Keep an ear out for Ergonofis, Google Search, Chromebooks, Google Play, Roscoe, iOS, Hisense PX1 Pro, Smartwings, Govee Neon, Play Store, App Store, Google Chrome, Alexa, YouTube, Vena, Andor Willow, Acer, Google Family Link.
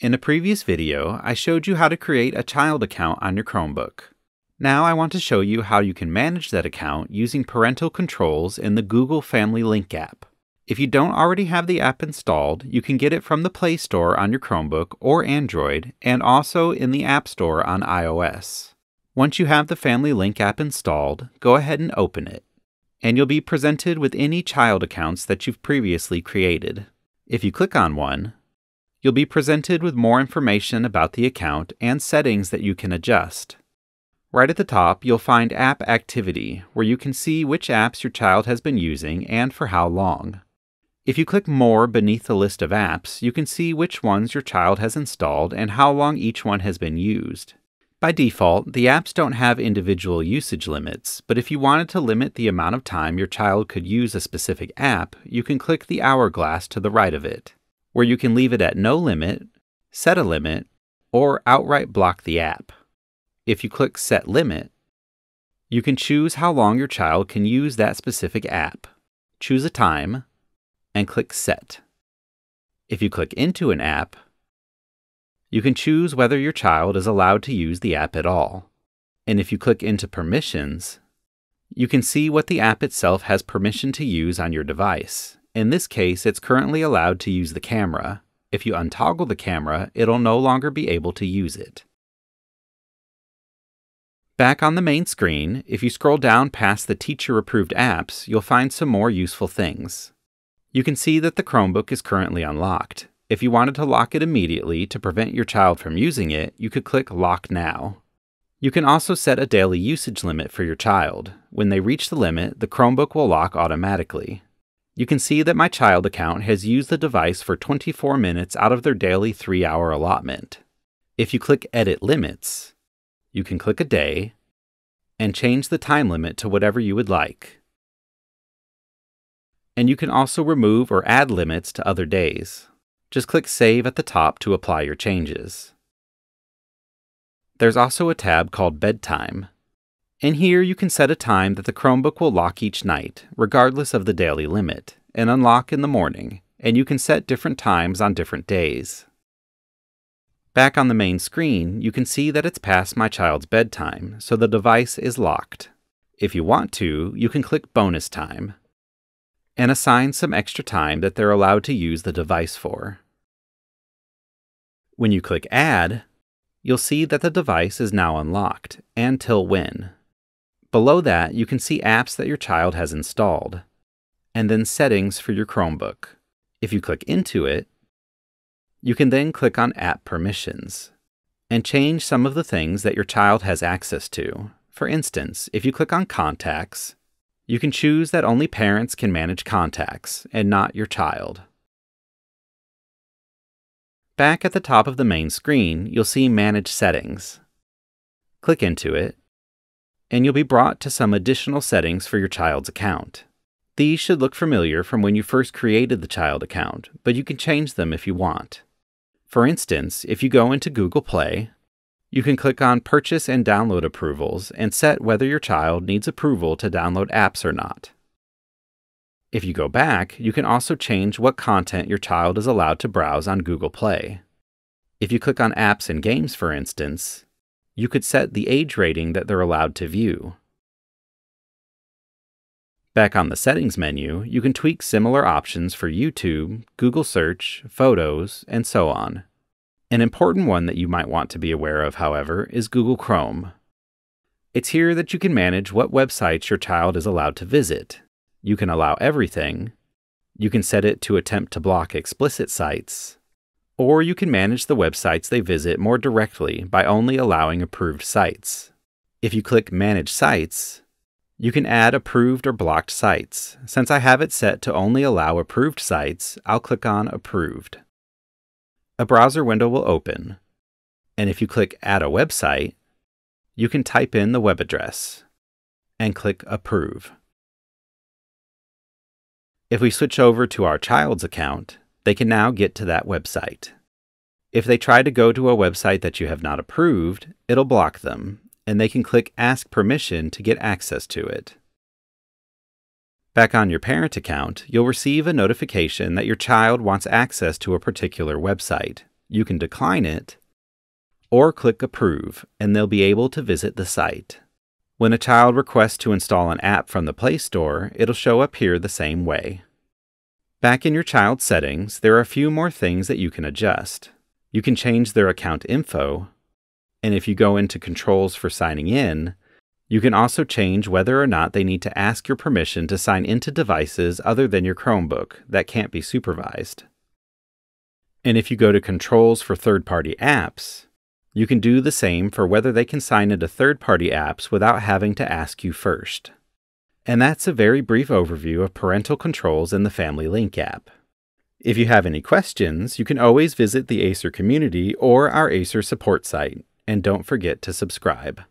In a previous video, I showed you how to create a child account on your Chromebook. Now I want to show you how you can manage that account using parental controls in the Google Family Link app. If you don't already have the app installed, you can get it from the Play Store on your Chromebook or Android, and also in the App Store on iOS. Once you have the Family Link app installed, go ahead and open it, and you'll be presented with any child accounts that you've previously created. If you click on one, you'll be presented with more information about the account and settings that you can adjust. Right at the top, you'll find App Activity, where you can see which apps your child has been using and for how long. If you click More beneath the list of apps, you can see which ones your child has installed and how long each one has been used. By default, the apps don't have individual usage limits, but if you wanted to limit the amount of time your child could use a specific app, you can click the hourglass to the right of it, where you can leave it at no limit, set a limit, or outright block the app. If you click Set Limit, you can choose how long your child can use that specific app, choose a time, and click Set. If you click Into an app, you can choose whether your child is allowed to use the app at all. And if you click into Permissions, you can see what the app itself has permission to use on your device. In this case, it's currently allowed to use the camera. If you untoggle the camera, it'll no longer be able to use it. Back on the main screen, if you scroll down past the teacher-approved apps, you'll find some more useful things. You can see that the Chromebook is currently unlocked. If you wanted to lock it immediately to prevent your child from using it, you could click Lock Now. You can also set a daily usage limit for your child. When they reach the limit, the Chromebook will lock automatically. You can see that my child account has used the device for 24 minutes out of their daily 3-hour allotment. If you click Edit Limits, you can click a day and change the time limit to whatever you would like. And you can also remove or add limits to other days. Just click Save at the top to apply your changes. There's also a tab called Bedtime. In here, you can set a time that the Chromebook will lock each night, regardless of the daily limit, and unlock in the morning, and you can set different times on different days. Back on the main screen, you can see that it's past my child's bedtime, so the device is locked. If you want to, you can click Bonus Time and assign some extra time that they're allowed to use the device for. When you click Add, you'll see that the device is now unlocked, and till when. Below that, you can see apps that your child has installed, and then settings for your Chromebook. If you click into it, you can then click on App Permissions, and change some of the things that your child has access to. For instance, if you click on Contacts, you can choose that only parents can manage contacts, and not your child. Back at the top of the main screen, you'll see Manage Settings. Click into it, and you'll be brought to some additional settings for your child's account. These should look familiar from when you first created the child account, but you can change them if you want. For instance, if you go into Google Play, you can click on Purchase and Download Approvals and set whether your child needs approval to download apps or not. If you go back, you can also change what content your child is allowed to browse on Google Play. If you click on Apps and Games, for instance, you could set the age rating that they're allowed to view. Back on the Settings menu, you can tweak similar options for YouTube, Google Search, Photos, and so on. An important one that you might want to be aware of, however, is Google Chrome. It's here that you can manage what websites your child is allowed to visit. You can allow everything, you can set it to attempt to block explicit sites, or you can manage the websites they visit more directly by only allowing approved sites. If you click Manage Sites, you can add approved or blocked sites. Since I have it set to only allow approved sites, I'll click on Approved. A browser window will open, and if you click Add a Website, you can type in the web address and click Approve. If we switch over to our child's account, they can now get to that website. If they try to go to a website that you have not approved, it'll block them, and they can click Ask Permission to get access to it. Back on your parent account, you'll receive a notification that your child wants access to a particular website, You can decline it or click Approve, and they'll be able to visit the site. When a child requests to install an app from the Play Store, it'll show up here the same way. Back in your child's settings, there are a few more things that you can adjust. You can change their account info, and if you go into Controls for signing in, you can also change whether or not they need to ask your permission to sign into devices other than your Chromebook that can't be supervised. And if you go to Controls for third-party apps, you can do the same for whether they can sign into third-party apps without having to ask you first. And that's a very brief overview of parental controls in the Family Link app. If you have any questions, you can always visit the Acer community or our Acer support site, and don't forget to subscribe.